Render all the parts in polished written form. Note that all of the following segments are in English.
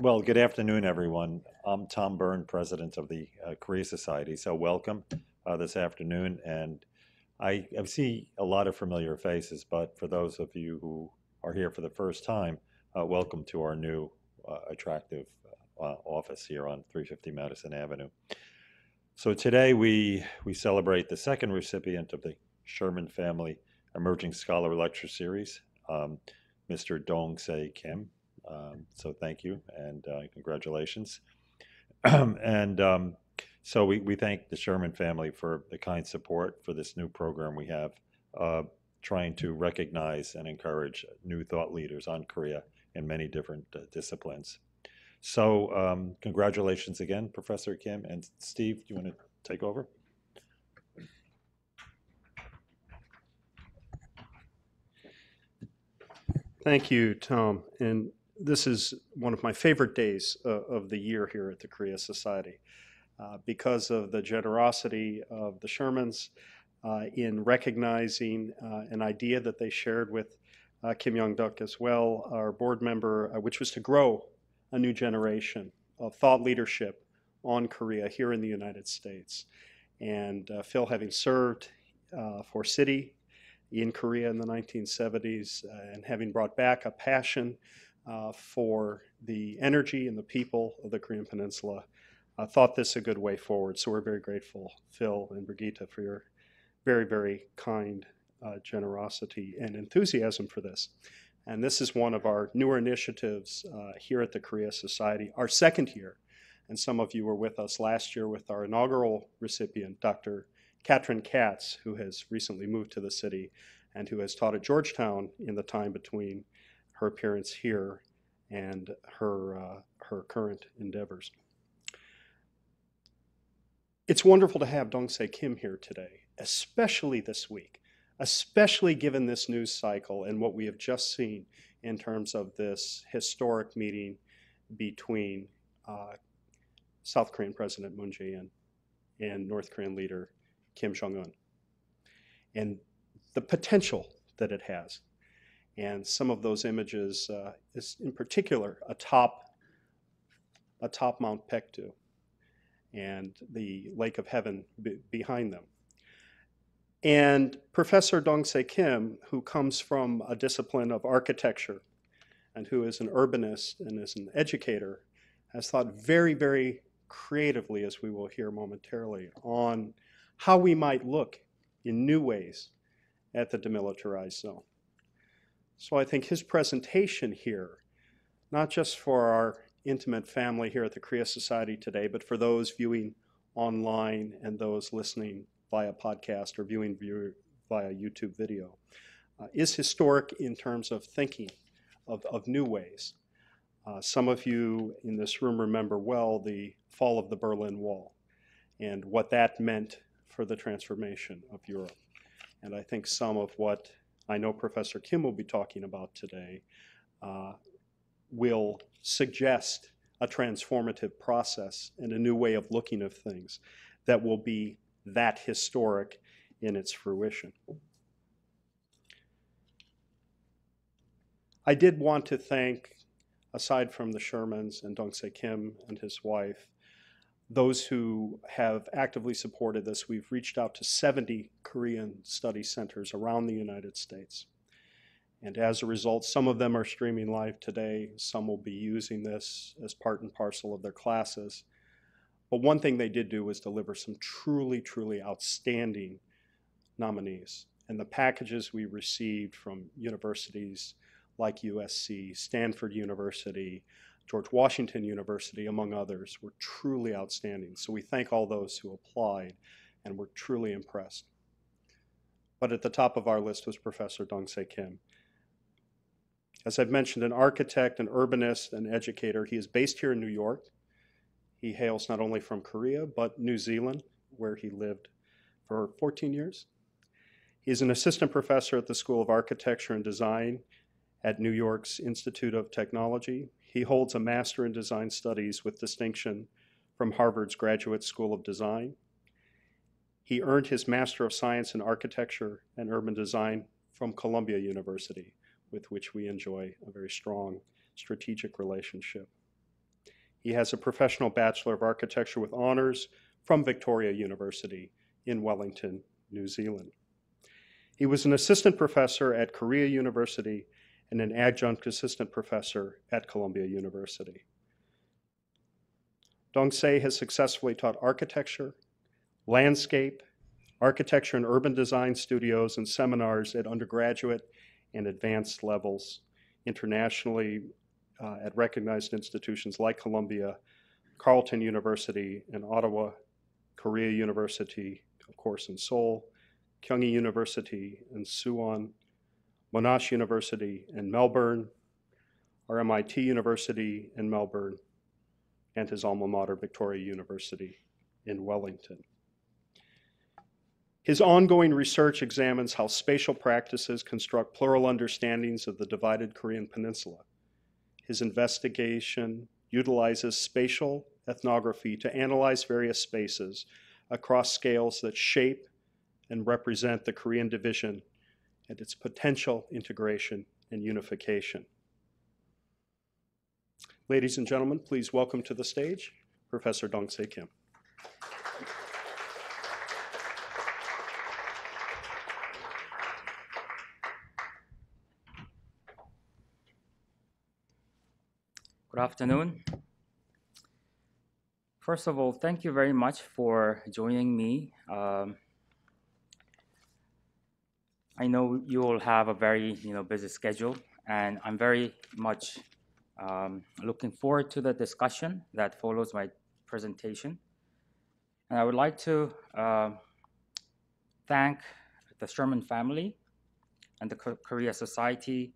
Well, good afternoon, everyone. I'm Tom Byrne, president of the Korea Society. So welcome this afternoon. And I see a lot of familiar faces, but for those of you who are here for the first time, welcome to our new attractive office here on 350 Madison Avenue. So today we celebrate the second recipient of the Sherman Family Emerging Scholar Lecture Series, Mr. Dongsei Kim. So thank you and congratulations. And so we thank the Sherman family for the kind support for this new program we have, trying to recognize and encourage new thought leaders on Korea in many different disciplines. So congratulations again, Professor Kim. And Steve, do you want to take over? Thank you, Tom. And this is one of my favorite days of the year here at the Korea Society because of the generosity of the Shermans in recognizing an idea that they shared with Kim Yong-duk as well, our board member, which was to grow a new generation of thought leadership on Korea here in the United States. And Phil, having served for Citi in Korea in the 1970s and having brought back a passion for the energy and the people of the Korean Peninsula, thought this a good way forward. So we're very grateful, Phil and Brigitte, for your very, very kind generosity and enthusiasm for this. And this is one of our newer initiatives here at the Korea Society, our second year. And some of you were with us last year with our inaugural recipient, Dr. Katrin Katz, who has recently moved to the city and who has taught at Georgetown in the time between her appearance here and her, her current endeavors. It's wonderful to have Dongsei Kim here today, especially this week, especially given this news cycle and what we have just seen in terms of this historic meeting between South Korean President Moon Jae-in and North Korean leader Kim Jong-un, and the potential that it has. And some of those images is in particular atop Mount Paektu and the Lake of Heaven behind them. And Professor Dongsei Kim, who comes from a discipline of architecture and who is an urbanist and is an educator, has thought very, very creatively, as we will hear momentarily, on how we might look in new ways at the demilitarized zone. So I think his presentation here, not just for our intimate family here at the Korea Society today, but for those viewing online and those listening via podcast or viewing via YouTube video, is historic in terms of thinking of new ways. Some of you in this room remember well the fall of the Berlin Wall and what that meant for the transformation of Europe. And I think some of what I know Professor Kim will be talking about today will suggest a transformative process and a new way of looking at things that will be that historic in its fruition. I did want to thank, aside from the Shermans and Dongsei Kim and his wife, those who have actively supported this. We've reached out to 70 Korean study centers around the United States. And as a result, some of them are streaming live today. Some will be using this as part and parcel of their classes. But one thing they did do was deliver some truly, truly outstanding nominees. And the packages we received from universities like USC, Stanford University, George Washington University, among others, were truly outstanding. So we thank all those who applied and were truly impressed. But at the top of our list was Professor Dongsei Kim. As I've mentioned, an architect, an urbanist, an educator. He is based here in New York. He hails not only from Korea, but New Zealand, where he lived for 14 years. He is an assistant professor at the School of Architecture and Design at New York's Institute of Technology. He holds a Master in Design Studies with distinction from Harvard's Graduate School of Design. He earned his Master of Science in Architecture and Urban Design from Columbia University, with which we enjoy a very strong strategic relationship. He has a professional Bachelor of Architecture with honors from Victoria University in Wellington, New Zealand. He was an assistant professor at Korea University and an adjunct assistant professor at Columbia University. Dongsei has successfully taught architecture, landscape, architecture and urban design studios and seminars at undergraduate and advanced levels internationally at recognized institutions like Columbia, Carleton University in Ottawa, Korea University, of course, in Seoul, Kyunghee University in Suwon, Monash University in Melbourne, RMIT University in Melbourne, and his alma mater, Victoria University in Wellington. His ongoing research examines how spatial practices construct plural understandings of the divided Korean peninsula. His investigation utilizes spatial ethnography to analyze various spaces across scales that shape and represent the Korean division and its potential integration and unification. Ladies and gentlemen, please welcome to the stage Professor Dongsei Kim. Good afternoon. First of all, thank you very much for joining me. I know you all have a very busy schedule, and I'm very much looking forward to the discussion that follows my presentation. And I would like to thank the Sherman family and the Korea Society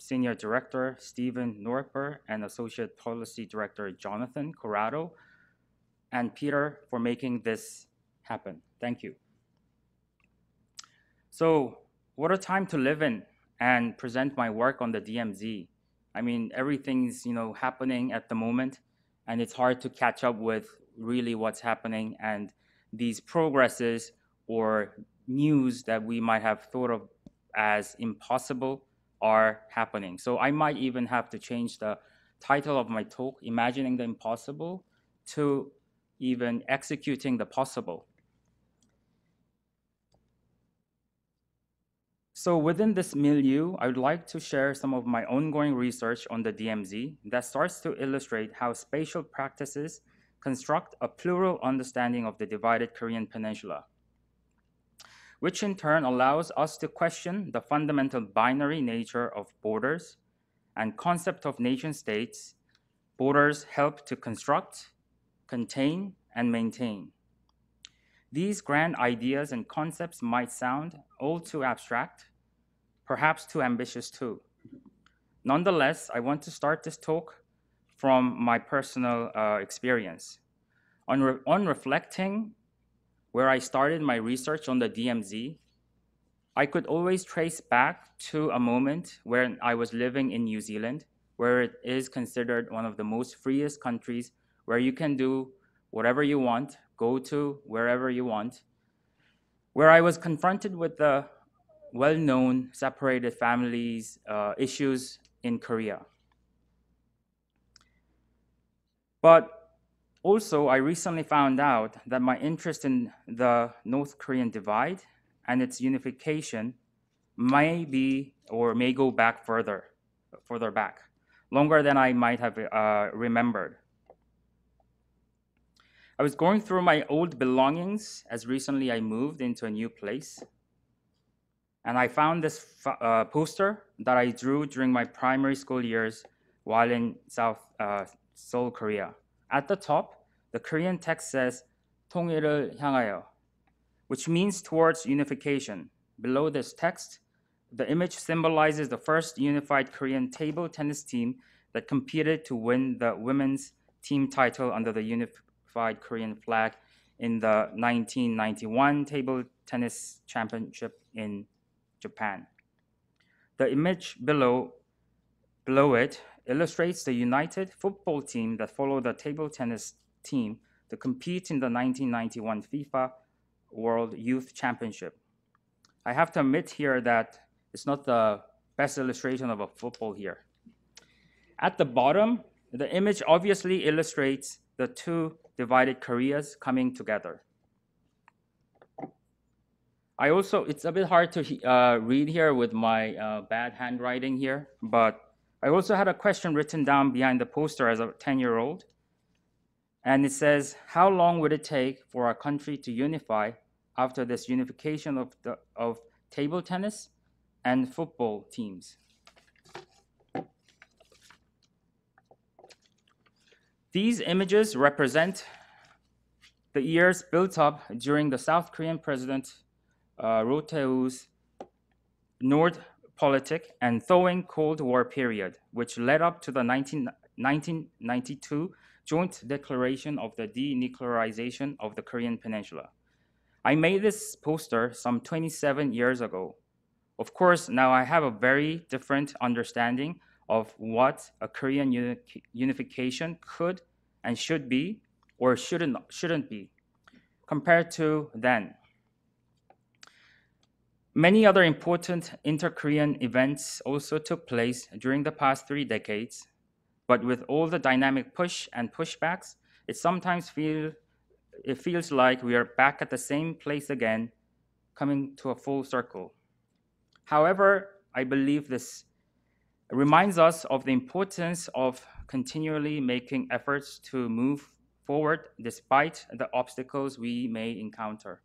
Senior Director Stephen Norper and Associate Policy Director Jonathan Corrado and Peter for making this happen. Thank you. So what a time to live in and present my work on the DMZ. I mean, everything's happening at the moment, and it's hard to catch up with really what's happening and these progresses or news that we might have thought of as impossible are happening. So I might even have to change the title of my talk, Imagining the Impossible, to even Executing the Possible. So within this milieu, I would like to share some of my ongoing research on the DMZ that starts to illustrate how spatial practices construct a plural understanding of the divided Korean peninsula, which in turn allows us to question the fundamental binary nature of borders and concept of nation states. Borders help to construct, contain, and maintain. These grand ideas and concepts might sound all too abstract, perhaps too ambitious too. Nonetheless, I want to start this talk from my personal experience. On reflecting where I started my research on the DMZ, I could always trace back to a moment when I was living in New Zealand, where it is considered one of the most freest countries, where you can do whatever you want, go to wherever you want, where I was confronted with the well-known separated families issues in Korea. But also, I recently found out that my interest in the North Korean divide and its unification may be or may go back further back, longer than I might have remembered. I was going through my old belongings as recently I moved into a new place, and I found this poster that I drew during my primary school years while in Seoul, Korea. At the top, the Korean text says, 통일을 향하여, which means towards unification. Below this text, the image symbolizes the first unified Korean table tennis team that competed to win the women's team title under the unified Korean flag in the 1991 table tennis championship in Japan. The image below it illustrates the united football team that followed the table tennis team to compete in the 1991 FIFA World Youth Championship. I have to admit here that it's not the best illustration of a football here. At the bottom, The image obviously illustrates the two divided Koreas coming together. I also, it's a bit hard to read here with my bad handwriting here, but I also had a question written down behind the poster as a 10-year-old. And it says, how long would it take for our country to unify after this unification of table tennis and football teams? These images represent the years built up during the South Korean President Roh Tae-woo's North politic and thawing Cold War period, which led up to the 1992 joint declaration of the denuclearization of the Korean Peninsula. I made this poster some 27 years ago. Of course, now I have a very different understanding of what a Korean unification could and should be or shouldn't be compared to then. Many other important inter-Korean events also took place during the past 3 decades, but with all the dynamic push and pushbacks, it sometimes feels like we are back at the same place again, coming to a full circle. However, I believe this reminds us of the importance of continually making efforts to move forward despite the obstacles we may encounter.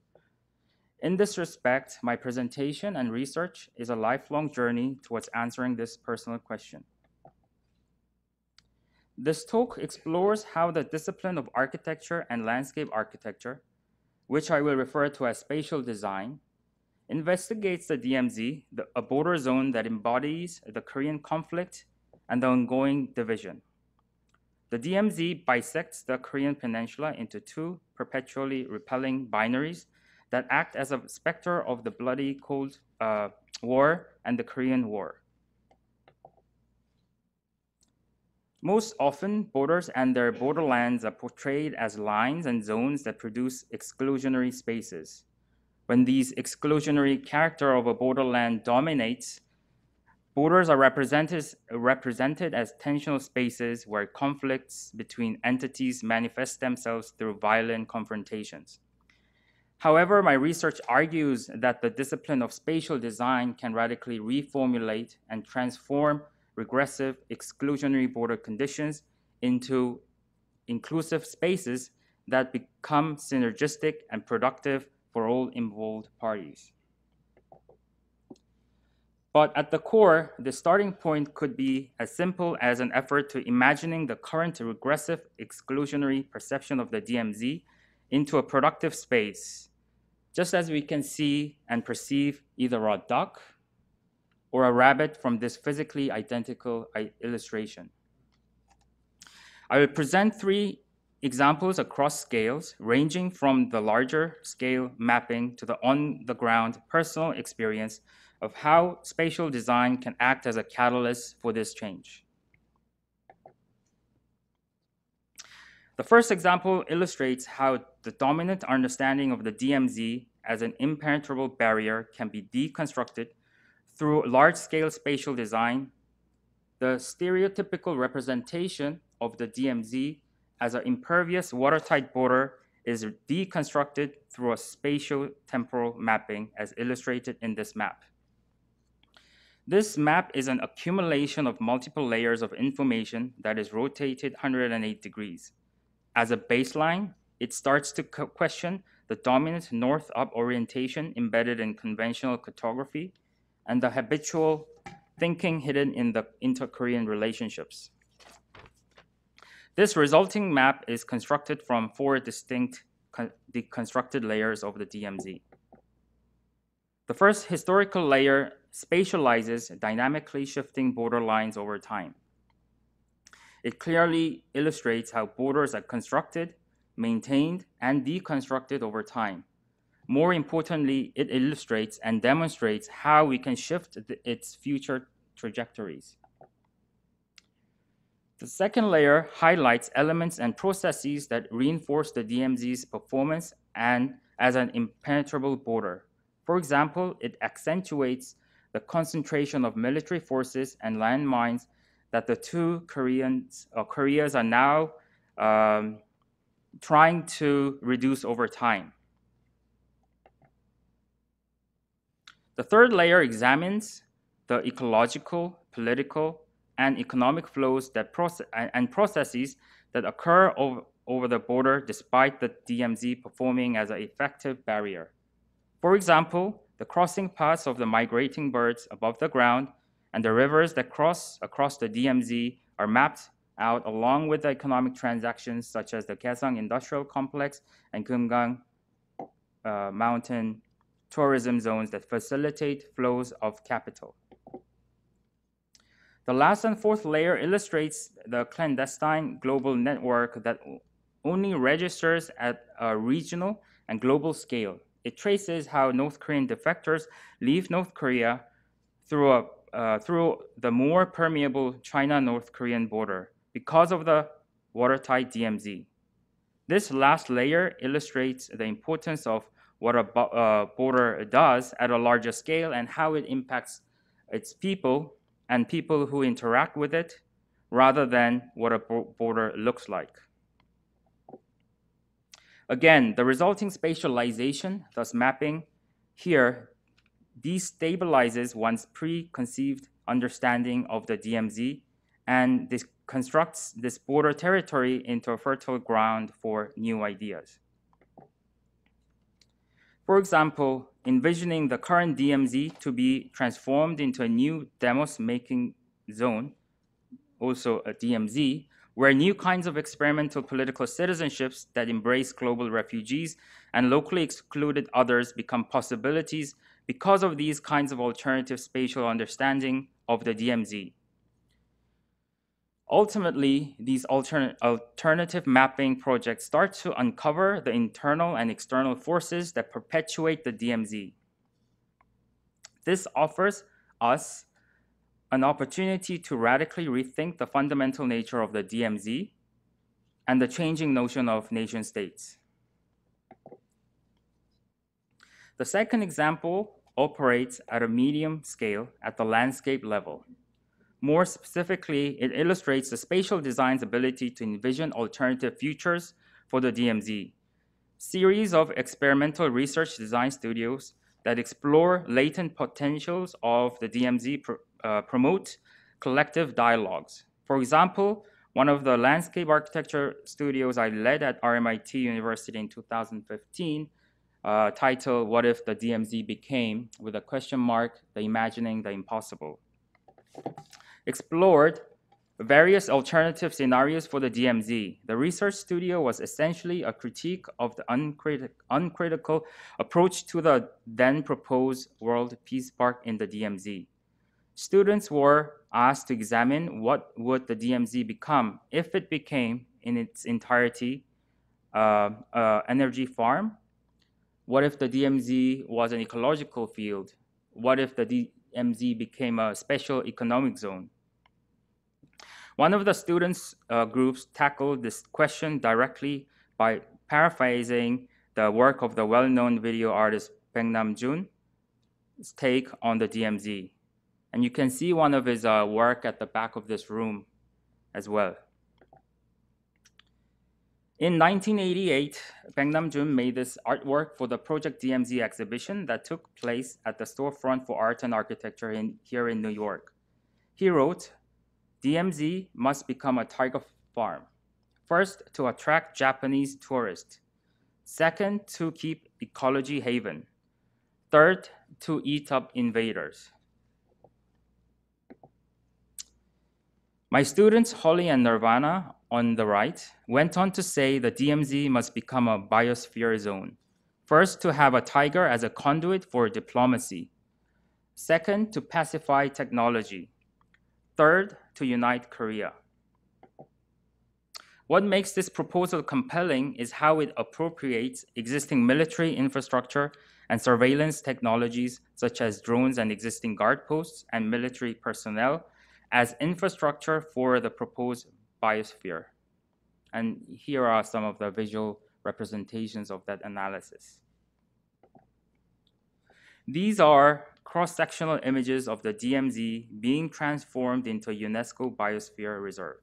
In this respect, my presentation and research is a lifelong journey towards answering this personal question. This talk explores how the discipline of architecture and landscape architecture, which I will refer to as spatial design, investigates the DMZ, a border zone that embodies the Korean conflict and the ongoing division. The DMZ bisects the Korean peninsula into two perpetually repelling binaries that act as a specter of the bloody Cold War and the Korean War. Most often, borders and their borderlands are portrayed as lines and zones that produce exclusionary spaces. When these exclusionary character of a borderland dominates, borders are represented as tensional spaces where conflicts between entities manifest themselves through violent confrontations. However, my research argues that the discipline of spatial design can radically reformulate and transform regressive exclusionary border conditions into inclusive spaces that become synergistic and productive for all involved parties. But at the core, the starting point could be as simple as an effort to imagining the current regressive exclusionary perception of the DMZ into a productive space, just as we can see and perceive either a duck or a rabbit from this physically identical illustration. I will present 3 examples across scales, ranging from the larger scale mapping to the on-the-ground personal experience of how spatial design can act as a catalyst for this change. The first example illustrates how the dominant understanding of the DMZ as an impenetrable barrier can be deconstructed through large-scale spatial design, the stereotypical representation of the DMZ as an impervious watertight border is deconstructed through a spatial temporal mapping as illustrated in this map. This map is an accumulation of multiple layers of information that is rotated 108 degrees. As a baseline, it starts to question the dominant north-up orientation embedded in conventional cartography and the habitual thinking hidden in the inter-Korean relationships. This resulting map is constructed from 4 distinct deconstructed layers of the DMZ. The first historical layer spatializes dynamically shifting borderlines over time. It clearly illustrates how borders are constructed, maintained, and deconstructed over time. More importantly, it illustrates and demonstrates how we can shift its future trajectories. The second layer highlights elements and processes that reinforce the DMZ's performance and as an impenetrable border. For example, it accentuates the concentration of military forces and landmines that the two Koreas are now trying to reduce over time. The third layer examines the ecological, political, and economic flows that processes that occur over the border despite the DMZ performing as an effective barrier. For example, the crossing paths of the migrating birds above the ground and the rivers that cross across the DMZ are mapped out along with the economic transactions such as the Kaesong Industrial Complex and Kumgang mountain tourism zones that facilitate flows of capital. The last and fourth layer illustrates the clandestine global network that only registers at a regional and global scale. It traces how North Korean defectors leave North Korea through the more permeable China-North Korean border because of the watertight DMZ. This last layer illustrates the importance of what a border does at a larger scale and how it impacts its people and people who interact with it, rather than what a border looks like. Again, the resulting spatialization, thus mapping, here destabilizes one's preconceived understanding of the DMZ and constructs this border territory into a fertile ground for new ideas. For example, envisioning the current DMZ to be transformed into a new demos-making zone, also a DMZ, where new kinds of experimental political citizenships that embrace global refugees and locally excluded others become possibilities because of these kinds of alternative spatial understanding of the DMZ. Ultimately, these alternative mapping projects start to uncover the internal and external forces that perpetuate the DMZ. This offers us an opportunity to radically rethink the fundamental nature of the DMZ and the changing notion of nation states. The second example operates at a medium scale at the landscape level. More specifically, it illustrates the spatial design's ability to envision alternative futures for the DMZ. Series of experimental research design studios that explore latent potentials of the DMZ promote collective dialogues. For example, one of the landscape architecture studios I led at RMIT University in 2015, titled "What If the DMZ Became?" with a question mark, the imagining the impossible, explored various alternative scenarios for the DMZ. The research studio was essentially a critique of the uncritical approach to the then proposed World Peace Park in the DMZ. Students were asked to examine what would the DMZ become if it became in its entirety energy farm. What if the DMZ was an ecological field? What if the DMZ became a special economic zone? One of the students' groups tackled this question directly by paraphrasing the work of the well-known video artist Paik Nam June's take on the DMZ. And you can see one of his work at the back of this room as well. In 1988, Paik Nam June made this artwork for the Project DMZ exhibition that took place at the Storefront for Art and Architecture here in New York. He wrote, "DMZ must become a tiger farm. First, to attract Japanese tourists. Second, to keep ecology haven. Third, to eat up invaders." My students, Holly and Nirvana, on the right, went on to say the DMZ must become a biosphere zone. First, to have a tiger as a conduit for diplomacy. Second, to pacify technology. Third, to unite Korea. What makes this proposal compelling is how it appropriates existing military infrastructure and surveillance technologies such as drones and existing guard posts and military personnel as infrastructure for the proposed biosphere. And here are some of the visual representations of that analysis. These are cross-sectional images of the DMZ being transformed into a UNESCO Biosphere Reserve.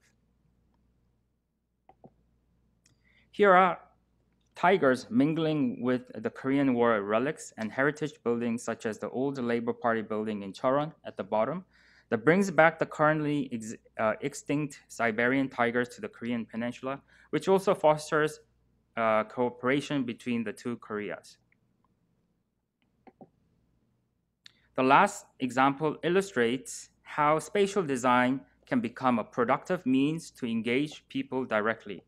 Here are tigers mingling with the Korean War relics and heritage buildings such as the old Labour Party building in Cheoron at the bottom that brings back the currently extinct Siberian tigers to the Korean Peninsula, which also fosters cooperation between the two Koreas. The last example illustrates how spatial design can become a productive means to engage people directly.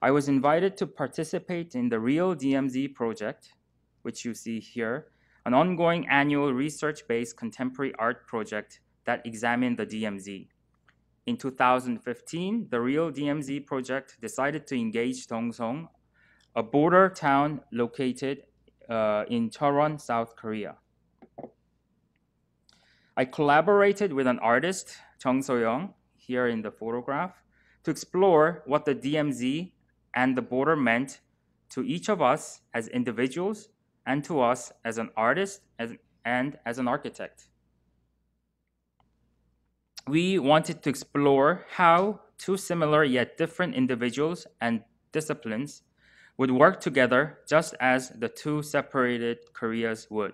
I was invited to participate in the Real DMZ Project, which you see here, an ongoing annual research-based contemporary art project that examined the DMZ. In 2015, the Real DMZ Project decided to engage Dongsong, a border town located in Cheoron, South Korea. I collaborated with an artist, Jung So-young, here in the photograph, to explore what the DMZ and the border meant to each of us as individuals and to us as an artist and as an architect. We wanted to explore how two similar yet different individuals and disciplines would work together just as the two separated Koreas would.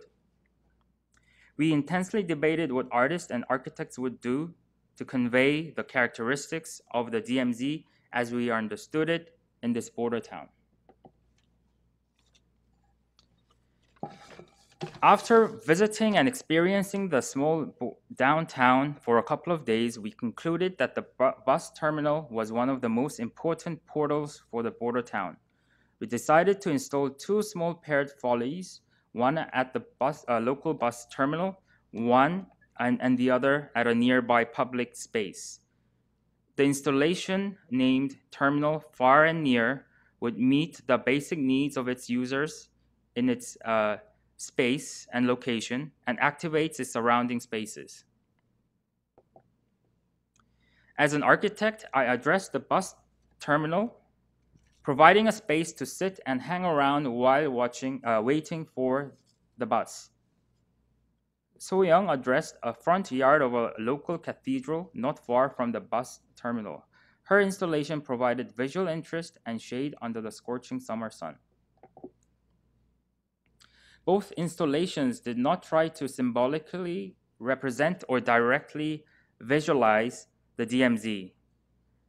We intensely debated what artists and architects would do to convey the characteristics of the DMZ as we understood it in this border town. After visiting and experiencing the small downtown for a couple of days, we concluded that the bus terminal was one of the most important portals for the border town. We decided to install two small paired follies, one at the local bus terminal, and the other at a nearby public space. The installation, named Terminal Far and Near, would meet the basic needs of its users in its space and location and activates its surrounding spaces. As an architect, I addressed the bus terminal, providing a space to sit and hang around while waiting for the bus. So-young addressed a front yard of a local cathedral not far from the bus terminal. Her installation provided visual interest and shade under the scorching summer sun. Both installations did not try to symbolically represent or directly visualize the DMZ.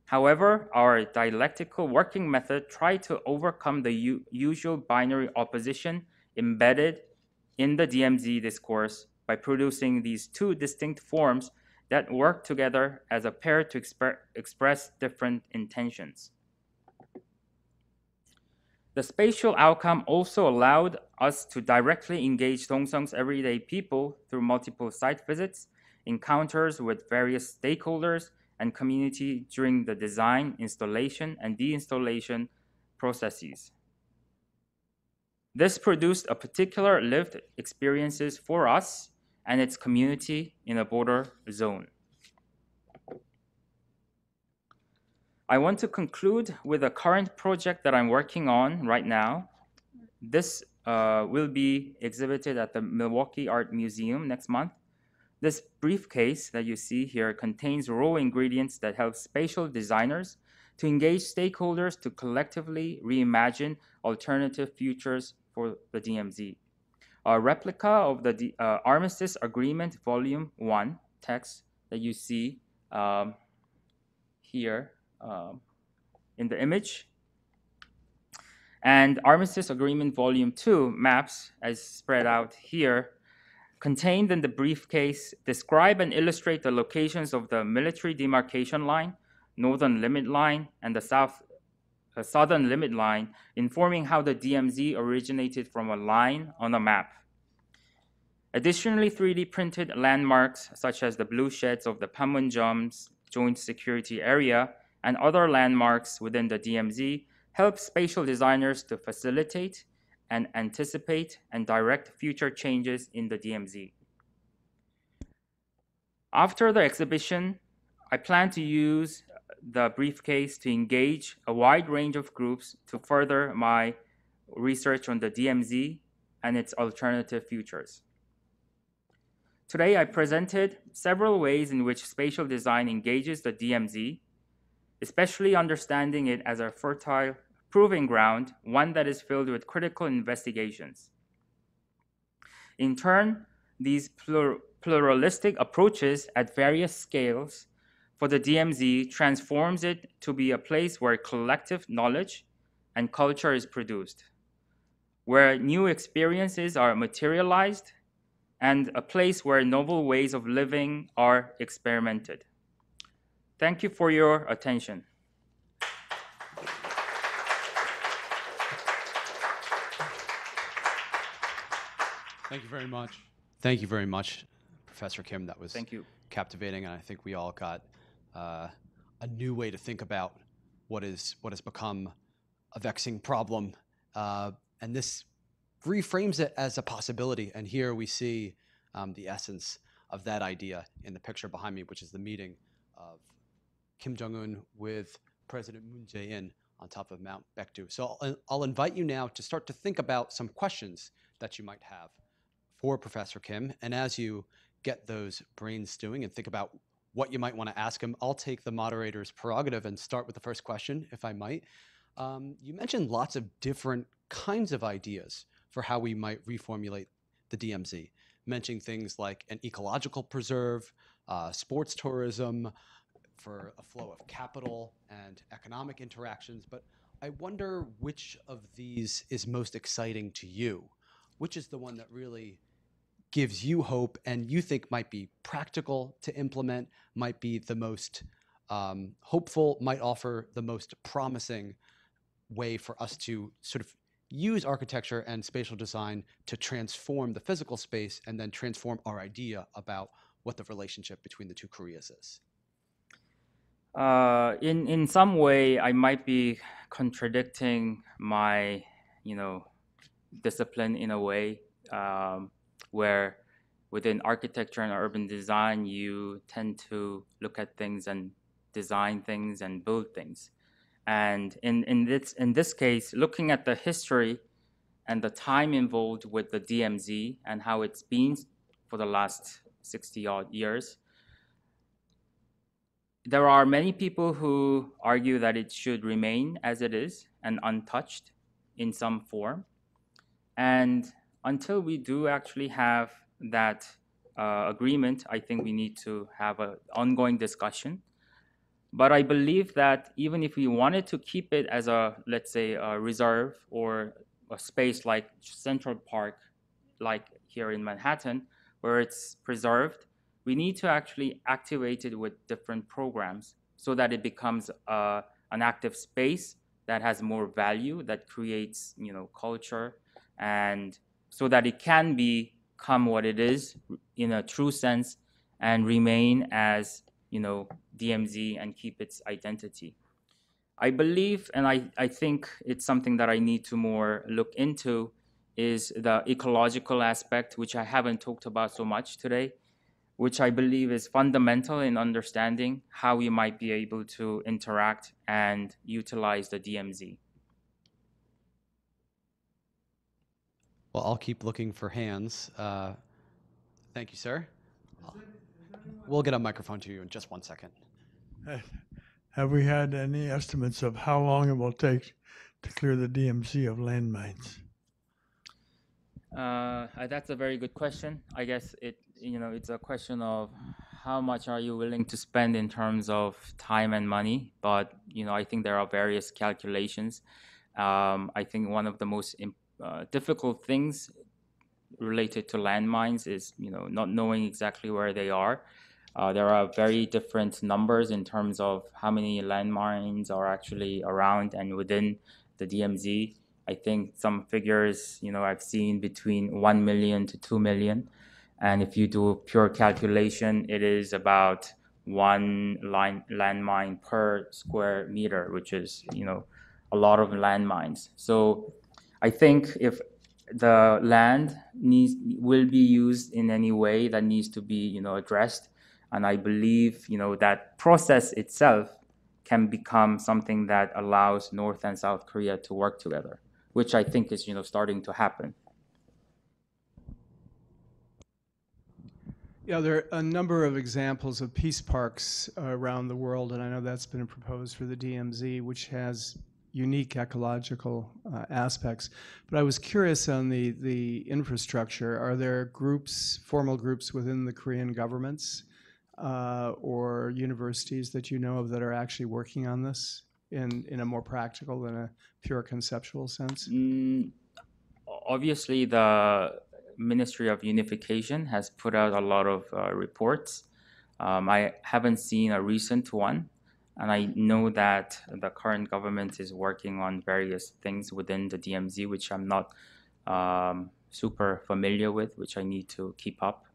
However, our dialectical working method tried to overcome the usual binary opposition embedded in the DMZ discourse by producing these two distinct forms that work together as a pair to express different intentions. The spatial outcome also allowed us to directly engage Dongsong's everyday people through multiple site visits, encounters with various stakeholders and community during the design, installation, and deinstallation processes. This produced a particular lived experiences for us and its community in a border zone. I want to conclude with a current project that I'm working on right now. This will be exhibited at the Milwaukee Art Museum next month. This briefcase that you see here contains raw ingredients that help spatial designers to engage stakeholders to collectively reimagine alternative futures for the DMZ. A replica of the Armistice Agreement Volume 1 text that you see here in the image, and Armistice Agreement Volume 2 maps, as spread out here, contained in the briefcase, describe and illustrate the locations of the military demarcation line, northern limit line, and the southern limit line, informing how the DMZ originated from a line on a map. Additionally, 3D printed landmarks such as the blue sheds of the Panmunjom's Joint Security Area and other landmarks within the DMZ help spatial designers to facilitate and anticipate and direct future changes in the DMZ. After the exhibition, I plan to use the briefcase to engage a wide range of groups to further my research on the DMZ and its alternative futures. Today, I presented several ways in which spatial design engages the DMZ, especially understanding it as a fertile proving ground, one that is filled with critical investigations. In turn, these pluralistic approaches at various scales for the DMZ transforms it to be a place where collective knowledge and culture is produced, where new experiences are materialized, and a place where novel ways of living are experimented. Thank you for your attention. Thank you very much. Thank you very much, Professor Kim. That was captivating, and I think we all got a new way to think about what has become a vexing problem, and this reframes it as a possibility. And here we see the essence of that idea in the picture behind me, which is the meeting of Kim Jong-un with President Moon Jae-in on top of Mount Paektu. So I'll invite you now to start to think about some questions that you might have for Professor Kim. And as you get those brains doing and think about what you might want to ask him, I'll take the moderator's prerogative and start with the first question, if I might. You mentioned lots of different kinds of ideas for how we might reformulate the DMZ, mentioning things like an ecological preserve, sports tourism, for a flow of capital and economic interactions. But I wonder which of these is most exciting to you? Which is the one that really gives you hope and you think might be practical to implement, might be the most hopeful, might offer the most promising way for us to sort of use architecture and spatial design to transform the physical space and then transform our idea about what the relationship between the two Koreas is? In some way, I might be contradicting my, discipline in a way, where within architecture and urban design, you tend to look at things and design things and build things. And in this case, looking at the history and the time involved with the DMZ and how it's been for the last 60-odd years, there are many people who argue that it should remain as it is and untouched in some form. And until we do actually have that agreement, I think we need to have an ongoing discussion. But I believe that even if we wanted to keep it as a, let's say, a reserve or a space like Central Park, like here in Manhattan, where it's preserved, we need to actually activate it with different programs so that it becomes an active space that has more value, that creates, culture, and so that it can become what it is in a true sense and remain as DMZ and keep its identity. I believe, and I think it's something that I need to more look into, is the ecological aspect, which I haven't talked about so much today, which I believe is fundamental in understanding how we might be able to interact and utilize the DMZ. Well, I'll keep looking for hands. Thank you, sir. We'll get a microphone to you in just one second. Have we had any estimates of how long it will take to clear the DMZ of landmines? That's a very good question. I guess it's a question of how much are you willing to spend in terms of time and money. But I think there are various calculations. I think one of the most difficult things related to landmines is not knowing exactly where they are. There are very different numbers in terms of how many landmines are actually around and within the DMZ. I think some figures I've seen between 1 million to 2 million. And if you do pure calculation, it is about one landmine per square meter, which is a lot of landmines. So I think if the land will be used in any way that needs to be addressed. And I believe that process itself can become something that allows North and South Korea to work together, which I think is starting to happen. Yeah, there are a number of examples of peace parks around the world, and I know that's been proposed for the DMZ, which has unique ecological aspects. But I was curious on the infrastructure. Are there groups, formal groups within the Korean governments or universities that you know of that are actually working on this in a more practical than a pure conceptual sense? Obviously, the Ministry of Unification has put out a lot of reports. I haven't seen a recent one, and I know that the current government is working on various things within the DMZ, which I'm not super familiar with, which I need to keep up.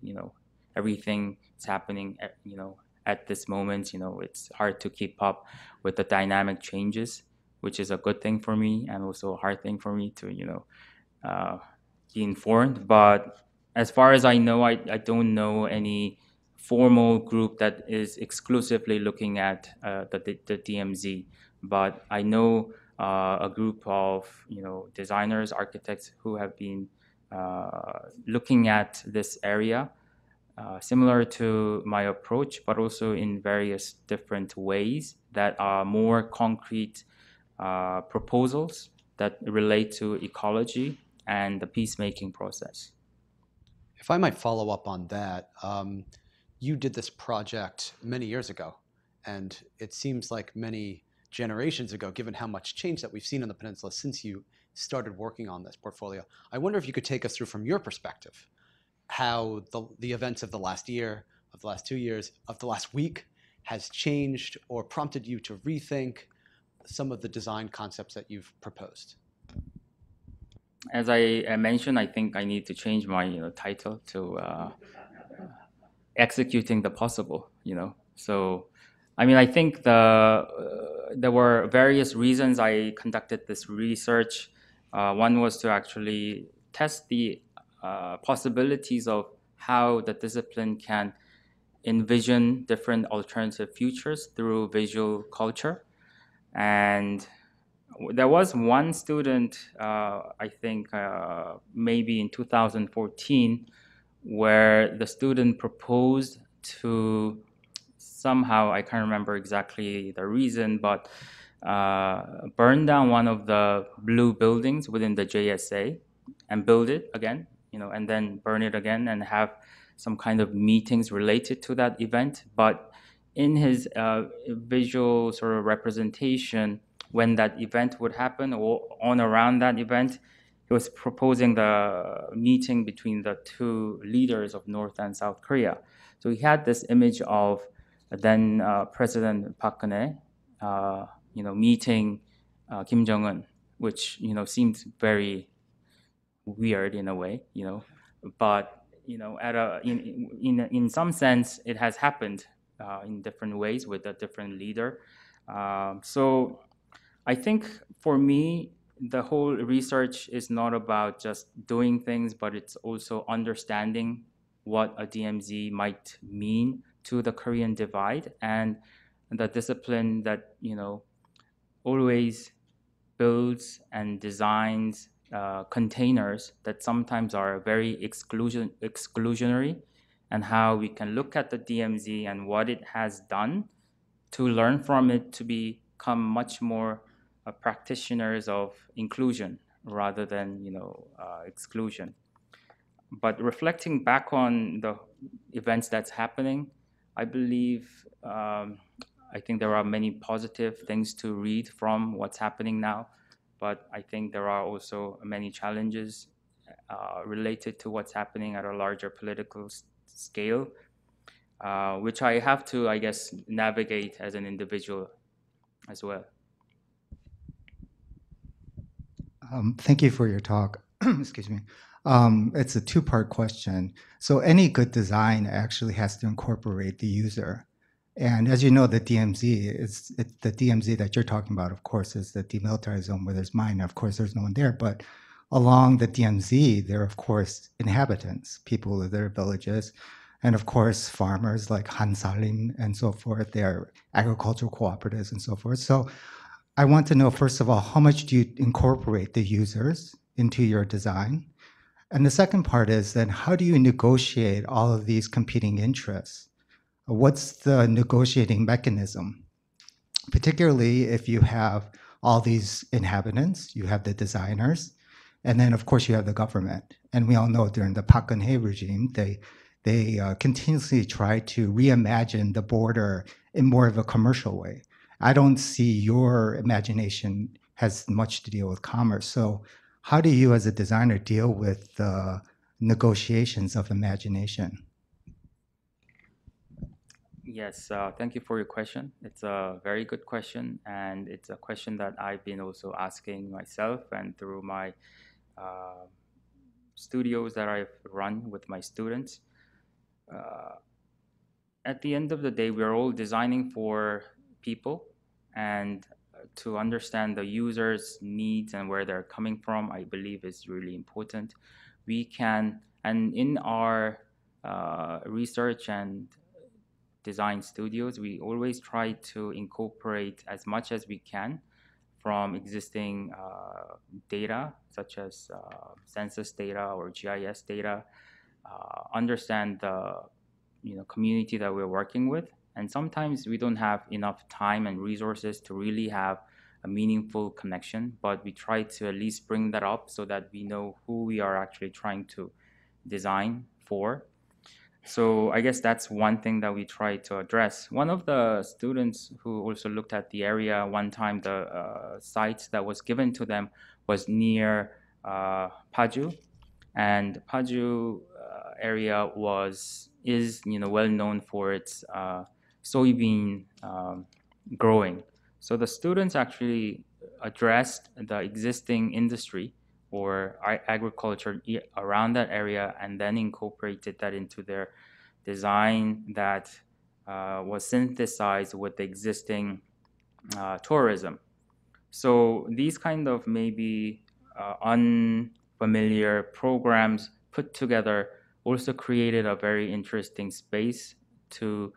You know, everything that's happening at, you know, at this moment, you know, it's hard to keep up with the dynamic changes, which is a good thing for me and also a hard thing for me to, you know, be informed. But as far as I know, I don't know any formal group that is exclusively looking at the DMZ. But I know a group of, you know, designers, architects who have been looking at this area, similar to my approach, but also in various different ways that are more concrete proposals that relate to ecology and the peacemaking process. If I might follow up on that, you did this project many years ago, and it seems like many generations ago, given how much change that we've seen on the peninsula since you started working on this portfolio. I wonder if you could take us through, from your perspective, how the events of the last year, of the last 2 years, of the last week has changed or prompted you to rethink some of the design concepts that you've proposed. As I mentioned, I think I need to change my, you know, title to executing the possible, you know. So, I mean, I think there were various reasons I conducted this research. One was to actually test the possibilities of how the discipline can envision different alternative futures through visual culture. And there was one student, I think maybe in 2014, where the student proposed to somehow, I can't remember exactly the reason, but burn down one of the blue buildings within the JSA and build it again, you know, and then burn it again and have some kind of meetings related to that event. But in his visual sort of representation, when that event would happen or on around that event, he was proposing the meeting between the two leaders of North and South Korea. So he had this image of then President Park Geun-hye, you know, meeting Kim Jong-un, which, you know, seems very weird in a way, you know, but, you know, at a in some sense it has happened in different ways with a different leader. So I think for me, the whole research is not about just doing things, but it's also understanding what a DMZ might mean to the Korean divide and the discipline that, you know, always builds and designs containers that sometimes are very exclusionary, and how we can look at the DMZ and what it has done to learn from it to become much more practitioners of inclusion rather than, you know, exclusion. But reflecting back on the events that's happening, I believe, I think there are many positive things to read from what's happening now, but I think there are also many challenges related to what's happening at a larger political scale, which I have to, I guess, navigate as an individual as well. Thank you for your talk. Excuse me. It's a two-part question. So any good design actually has to incorporate the user. And as you know, the DMZ, it's the DMZ that you're talking about, of course, is the demilitarized zone where there's mine. Of course, there's no one there. But along the DMZ, there are, of course, inhabitants, people of their villages, and, of course, farmers like Han Salim and so forth. There are agricultural cooperatives and so forth. So I want to know, first of all, how much do you incorporate the users into your design? And the second part is then how do you negotiate all of these competing interests? What's the negotiating mechanism? Particularly if you have all these inhabitants, you have the designers, and then of course you have the government. And we all know during the Park Geun-hye regime, they continuously try to reimagine the border in more of a commercial way. I don't see your imagination has much to deal with commerce. So how do you as a designer deal with the negotiations of imagination? Yes, thank you for your question. It's a very good question, and it's a question that I've been also asking myself and through my studios that I've run with my students. At the end of the day, we're all designing for people, and to understand the user's needs and where they're coming from, I believe is really important. We can, and in our research and design studios, we always try to incorporate as much as we can from existing data, such as census data or GIS data, understand the community that we're working with. And sometimes we don't have enough time and resources to really have a meaningful connection, but we try to at least bring that up so that we know who we are actually trying to design for. So I guess that's one thing that we try to address. One of the students who also looked at the area one time, the site that was given to them was near Paju, and Paju area is well known for its soybean growing. So the students actually addressed the existing industry or agriculture around that area, and then incorporated that into their design that was synthesized with the existing tourism. So these kind of maybe unfamiliar programs put together also created a very interesting space to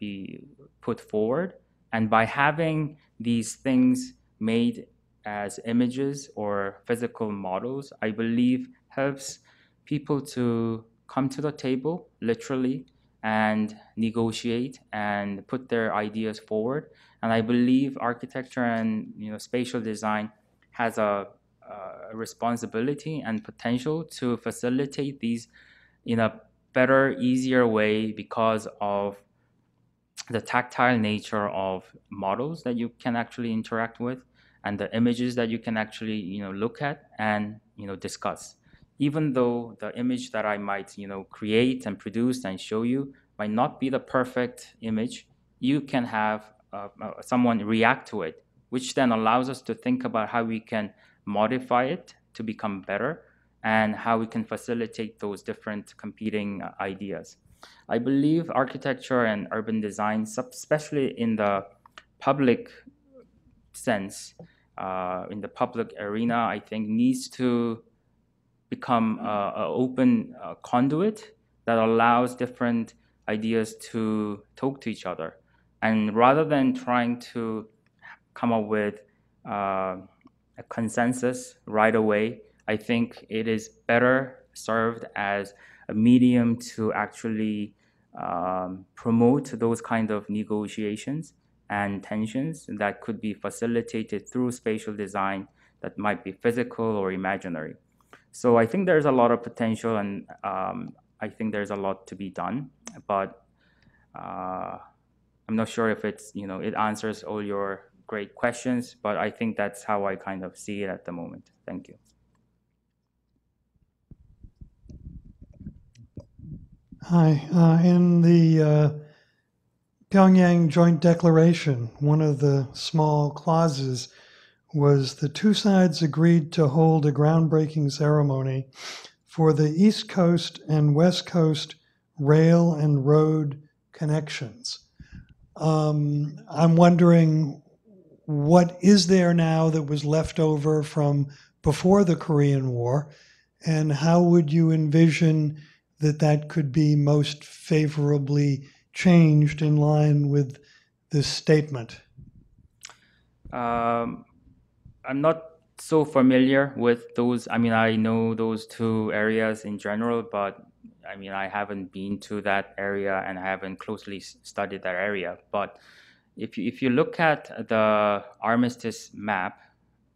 be put forward. And by having these things made as images or physical models, I believe helps people to come to the table, literally, and negotiate and put their ideas forward. And I believe architecture and spatial design has a responsibility and potential to facilitate these in a better, easier way because of the tactile nature of models that you can actually interact with, and the images that you can actually look at and discuss. Even though the image that I might create and produce and show you might not be the perfect image, you can have someone react to it, which then allows us to think about how we can modify it to become better and how we can facilitate those different competing ideas. I believe architecture and urban design, especially in the public sense, in the public arena, I think needs to become an open conduit that allows different ideas to talk to each other. And rather than trying to come up with a consensus right away, I think it is better served as a medium to actually promote those kind of negotiations and tensions that could be facilitated through spatial design that might be physical or imaginary. So I think there's a lot of potential, and I think there's a lot to be done, but I'm not sure if it's, it answers all your great questions, but I think that's how I kind of see it at the moment. Thank you. Hi, in the Pyongyang Joint Declaration, one of the small clauses was the two sides agreed to hold a groundbreaking ceremony for the East Coast and West Coast rail and road connections. I'm wondering, what is there now that was left over from before the Korean War, and how would you envision that that could be most favorably changed in line with this statement? I'm not so familiar with those. I mean, I know those two areas in general, but I mean, I haven't been to that area and I haven't closely studied that area. But if you look at the Armistice map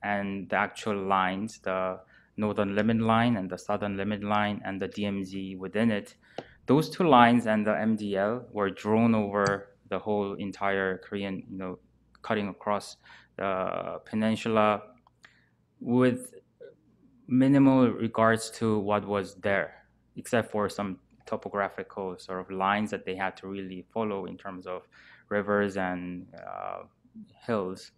and the actual lines, the northern limit line and the southern limit line and the DMZ within it, those two lines and the MDL were drawn over the whole entire Korean, you know, cutting across the peninsula with minimal regards to what was there, except for some topographical sort of lines that they had to really follow in terms of rivers and hills.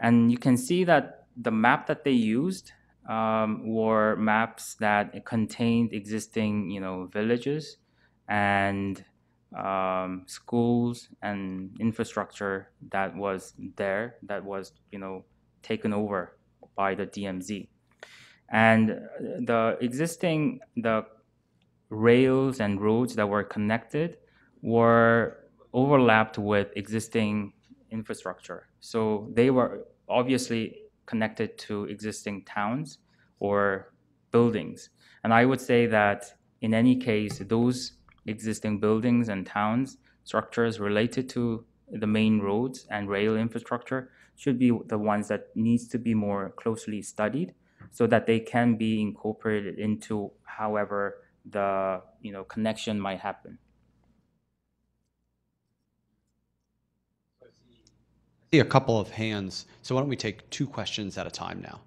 And you can see that the map that they used were maps that contained existing, you know, villages and schools and infrastructure that was there, that was, you know, taken over by the DMZ. And the rails and roads that were connected were overlapped with existing infrastructure. So they were obviously connected to existing towns or buildings. And I would say that in any case, those existing buildings and towns, structures related to the main roads and rail infrastructure should be the ones that needs to be more closely studied so that they can be incorporated into however the, you know, connection might happen. I see a couple of hands, so why don't we take two questions at a time now.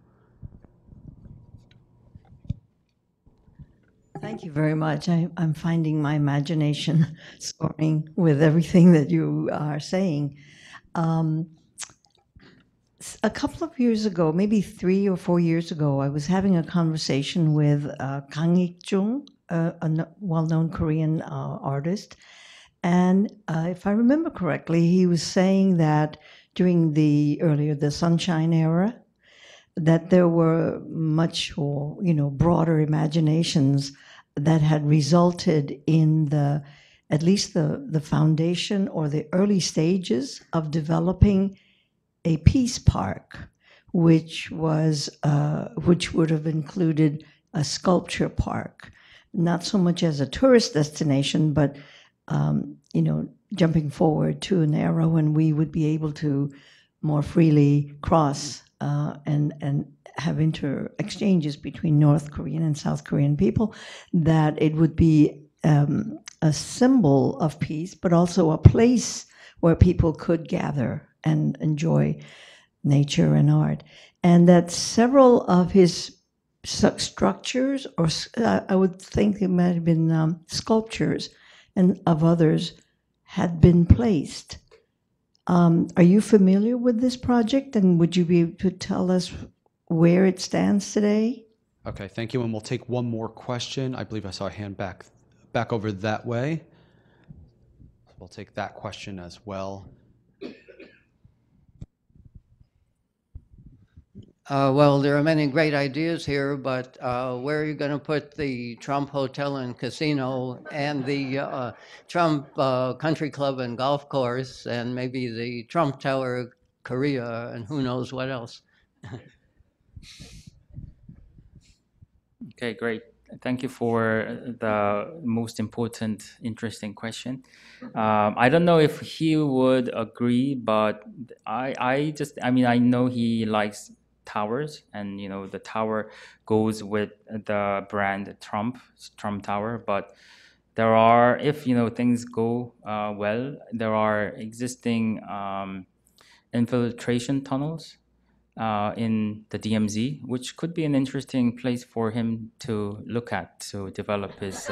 Thank you very much. I'm finding my imagination soaring with everything that you are saying. A couple of years ago, maybe 3 or 4 years ago, I was having a conversation with Kyunghee Jung, a well-known Korean artist. And if I remember correctly, he was saying that during the Sunshine era, that there were much or, you know, broader imaginations that had resulted in the, at least the foundation or the early stages of developing a peace park, which was which would have included a sculpture park, not so much as a tourist destination, but you know, jumping forward to an era when we would be able to more freely cross and have exchanges between North Korean and South Korean people, that it would be a symbol of peace, but also a place where people could gather and enjoy nature and art. And that several of his structures, or I would think it might have been sculptures, and of others, had been placed. Are you familiar with this project, and would you be able to tell us where it stands today? Okay, thank you, and we'll take one more question. I believe I saw a hand back over that way. We'll take that question as well. Well, there are many great ideas here, but where are you going to put the Trump Hotel and Casino and the Trump Country Club and Golf Course and maybe the Trump Tower, Korea, and who knows what else? Okay, great. Thank you for the most important, interesting question. I don't know if he would agree, but I know he likes towers, and you know the tower goes with the brand Trump Tower. But there are, if you know things go well, there are existing infiltration tunnels in the DMZ, which could be an interesting place for him to look at to develop his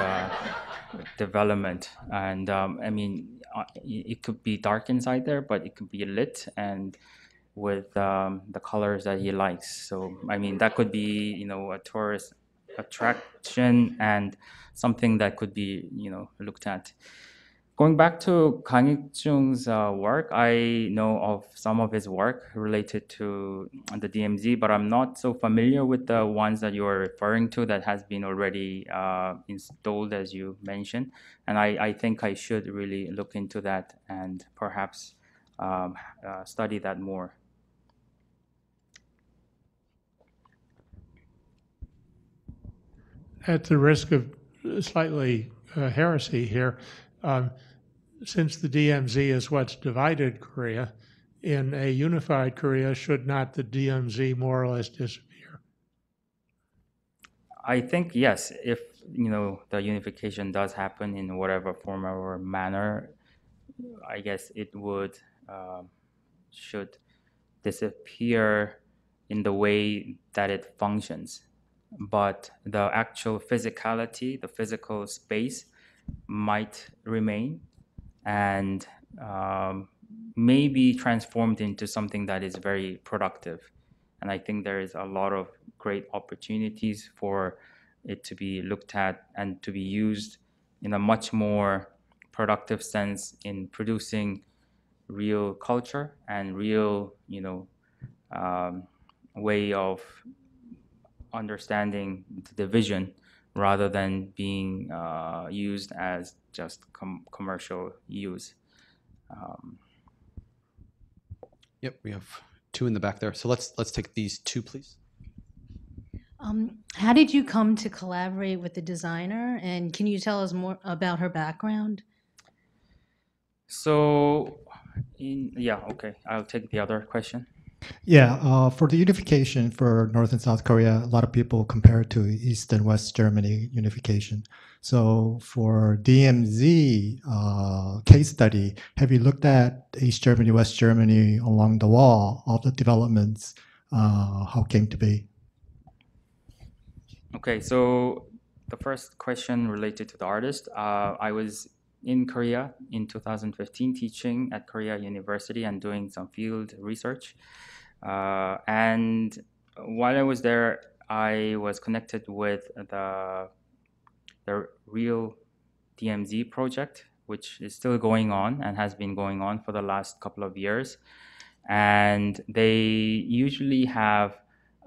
development. And I mean, it could be dark inside there, but it could be lit and with the colors that he likes. So, I mean, that could be, you know, a tourist attraction and something that could be, you know, looked at. Going back to Kyunghee Jung's work, I know of some of his work related to the DMZ, but I'm not so familiar with the ones that you're referring to that has been already installed, as you mentioned. And I think I should really look into that and perhaps study that more. at the risk of slightly heresy here, since the DMZ is what's divided Korea, in a unified Korea, should not the DMZ more or less disappear? I think yes, if you know the unification does happen in whatever form or manner, I guess it would should disappear in the way that it functions. But the actual physicality, the physical space might remain and may be transformed into something that is very productive. And I think there is a lot of great opportunities for it to be looked at and to be used in a much more productive sense in producing real culture and real, you know, way of understanding the division rather than being used as just commercial use. Yep, we have two in the back there. So let's take these two, please. How did you come to collaborate with the designer, and can you tell us more about her background? So, okay, I'll take the other question. Yeah, for the unification for North and South Korea, a lot of people compare it to East and West Germany unification. So for DMZ case study, have you looked at East Germany, West Germany along the wall of the developments, how it came to be? Okay, so the first question related to the artist, I was in Korea in 2015 teaching at Korea University and doing some field research. And while I was there, I was connected with the Real DMZ Project, which is still going on and has been going on for the last couple of years. And they usually have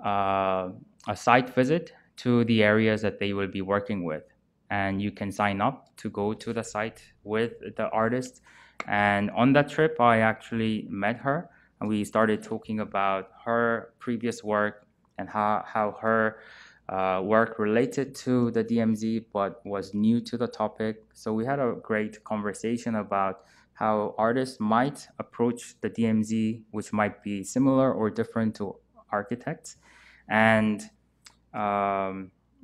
a site visit to the areas that they will be working with. And you can sign up to go to the site with the artist. And on that trip, I actually met her, and we started talking about her previous work and how her work related to the DMZ, but was new to the topic. So we had a great conversation about how artists might approach the DMZ, which might be similar or different to architects. And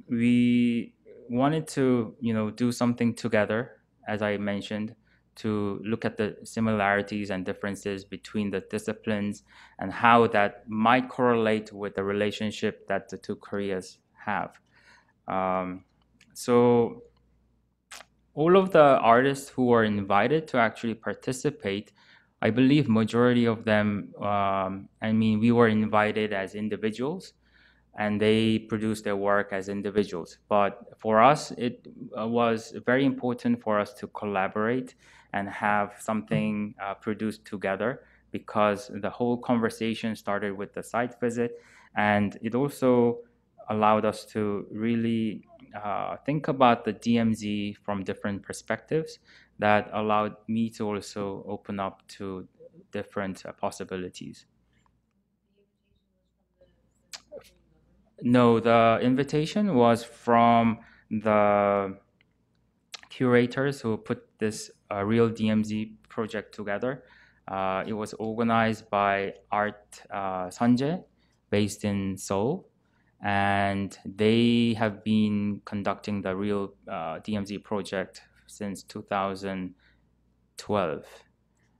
we wanted to, you know, do something together, as I mentioned, to look at the similarities and differences between the disciplines and how that might correlate with the relationship that the two Koreas have. So all of the artists who were invited to actually participate, I believe majority of them, I mean, we were invited as individuals, and they produce their work as individuals. But for us, it was very important for us to collaborate and have something produced together, because the whole conversation started with the site visit, and it also allowed us to really think about the DMZ from different perspectives that allowed me to also open up to different possibilities. No, the invitation was from the curators who put this Real DMZ project together. It was organized by Art Sanjay, based in Seoul, and they have been conducting the Real DMZ project since 2012,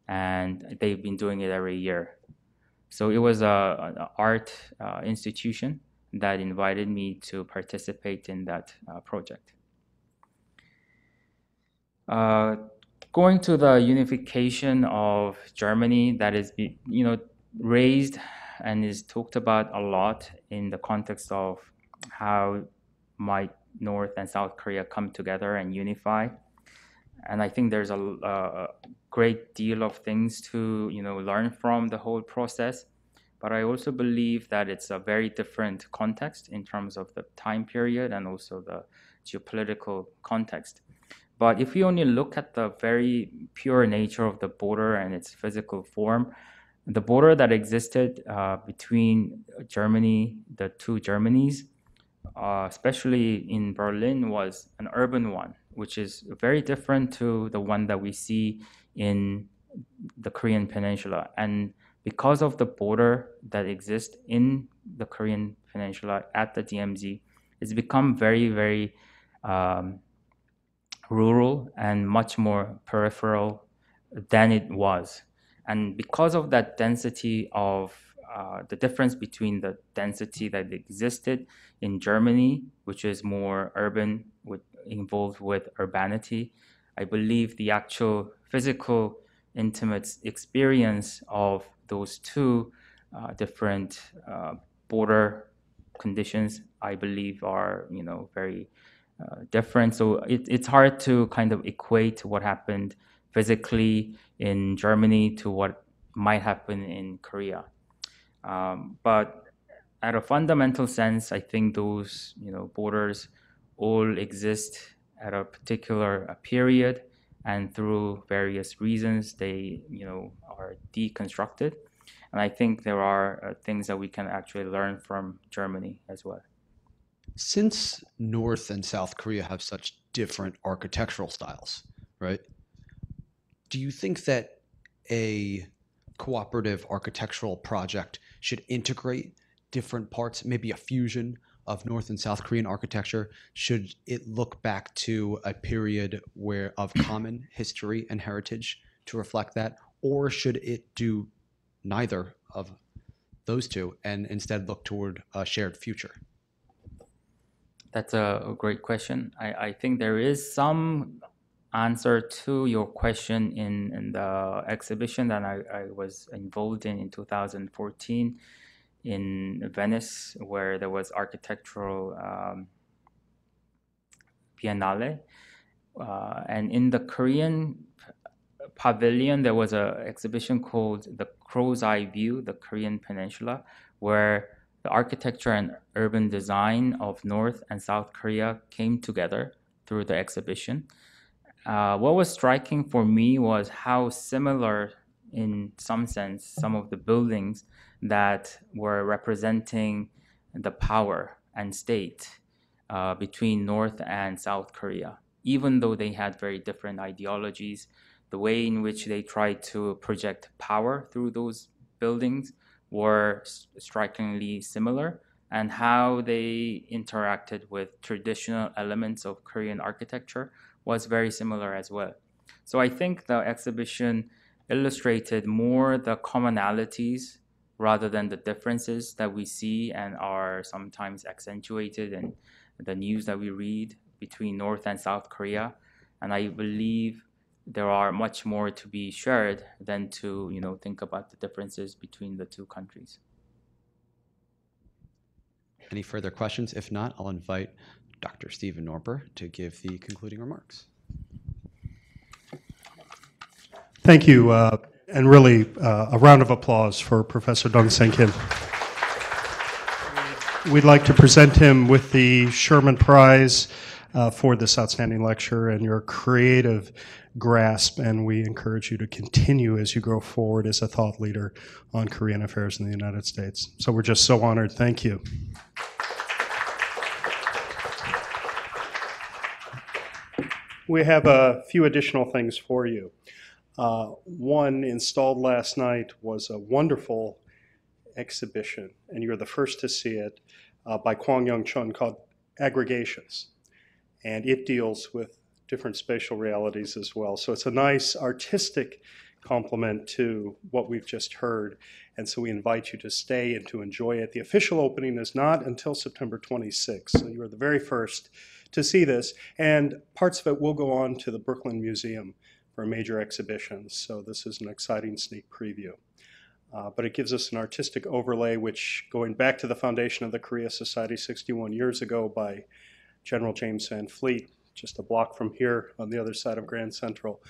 and they've been doing it every year. So it was an art institution that invited me to participate in that project. Going to the unification of Germany that is, you know, raised and is talked about a lot in the context of how might North and South Korea come together and unify. And I think there's a great deal of things to, you know, learn from the whole process. But I also believe that it's a very different context in terms of the time period and also the geopolitical context. But if you only look at the very pure nature of the border and its physical form, the border that existed between Germany, the two Germanys, especially in Berlin, was an urban one, which is very different to the one that we see in the Korean Peninsula. And because of the border that exists in the Korean Peninsula at the DMZ, it's become very, very rural and much more peripheral than it was. And because of that density of the difference between the density that existed in Germany, which is more urban, involved with urbanity, I believe the actual physical intimate experience of those two different border conditions, I believe, are, you know, very different. So it's hard to kind of equate what happened physically in Germany to what might happen in Korea. But at a fundamental sense, I think those, you know, borders all exist at a particular period, and through various reasons, they, you know, are deconstructed. And I think there are things that we can actually learn from Germany as well. Since North and South Korea have such different architectural styles, right? Do you think that a cooperative architectural project should integrate different parts, maybe a fusion of North and South Korean architecture? Should it look back to a period where of common history and heritage to reflect that? Or should it do neither of those two and instead look toward a shared future? That's a great question. I think there is some answer to your question in the exhibition that I was involved in 2014. In Venice, where there was architectural biennale, and in the Korean pavilion there was an exhibition called The Crow's Eye View, the Korean Peninsula, where the architecture and urban design of North and South Korea came together through the exhibition. What was striking for me was how similar, in some sense, some of the buildings that were representing the power and state between North and South Korea. Even though they had very different ideologies, the way in which they tried to project power through those buildings were strikingly similar, and how they interacted with traditional elements of Korean architecture was very similar as well. So I think the exhibition illustrated more the commonalities rather than the differences that we see and are sometimes accentuated in the news that we read between North and South Korea. And I believe there are much more to be shared than to, you know, think about the differences between the two countries. Any further questions? If not, I'll invite Dr. Stephen Norper to give the concluding remarks. Thank you, and really a round of applause for Professor Dongsei Kim. We'd like to present him with the Sherman Prize for this outstanding lecture and your creative grasp, and we encourage you to continue as you go forward as a thought leader on Korean affairs in the United States. So we're just so honored. Thank you. We have a few additional things for you. One installed last night was a wonderful exhibition, and you're the first to see it, by Kwang Young Chun, called Aggregations. And it deals with different spatial realities as well. So it's a nice artistic complement to what we've just heard. And so we invite you to stay and to enjoy it. The official opening is not until September 26th. So you are the very first to see this. And parts of it will go on to the Brooklyn Museum for major exhibitions, so this is an exciting sneak preview. But it gives us an artistic overlay, which, going back to the foundation of the Korea Society 61 years ago by General James Van Fleet, just a block from here on the other side of Grand Central,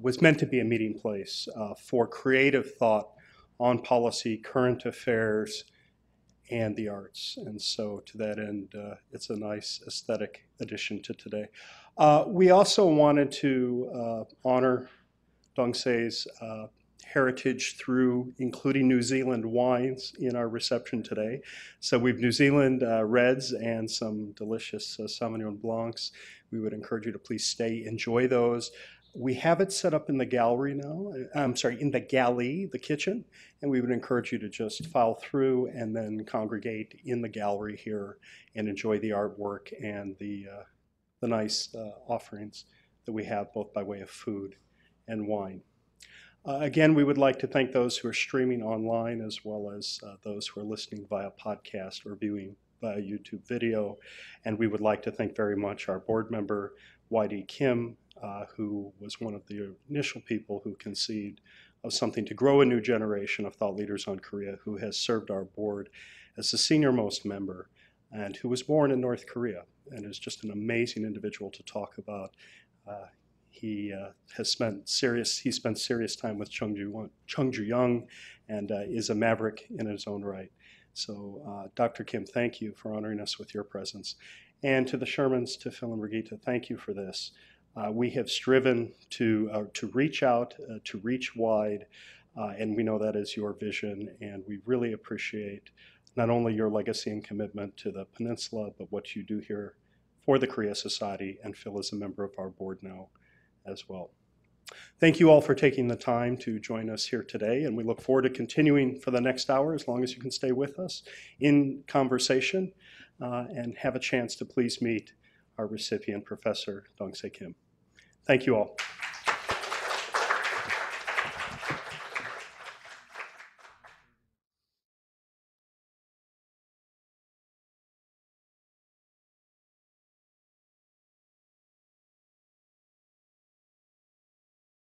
was meant to be a meeting place for creative thought on policy, current affairs, and the arts. And so to that end, it's a nice aesthetic addition to today. We also wanted to honor Dongsei's heritage through including New Zealand wines in our reception today. So we've New Zealand reds and some delicious Sauvignon Blancs. We would encourage you to please stay, enjoy those. We have it set up in the gallery now, I'm sorry, in the galley, the kitchen, and we would encourage you to just file through and then congregate in the gallery here and enjoy the artwork and the nice offerings that we have both by way of food and wine. Again, we would like to thank those who are streaming online as well as those who are listening via podcast or viewing via YouTube video. And we would like to thank very much our board member, YD Kim, who was one of the initial people who conceived of something to grow a new generation of thought leaders on Korea, who has served our board as the senior-most member and who was born in North Korea and is just an amazing individual to talk about. He spent serious time with Chung Ju Young and is a maverick in his own right. So Dr. Kim, thank you for honoring us with your presence. And to the Shermans, to Phil and Brigitte, thank you for this. We have striven to reach out, to reach wide, and we know that is your vision, and we really appreciate not only your legacy and commitment to the peninsula, but what you do here for the Korea Society, and Phil is a member of our board now as well. Thank you all for taking the time to join us here today, and we look forward to continuing for the next hour, as long as you can stay with us, in conversation, and have a chance to please meet our recipient, Professor Dongsei Kim. Thank you all.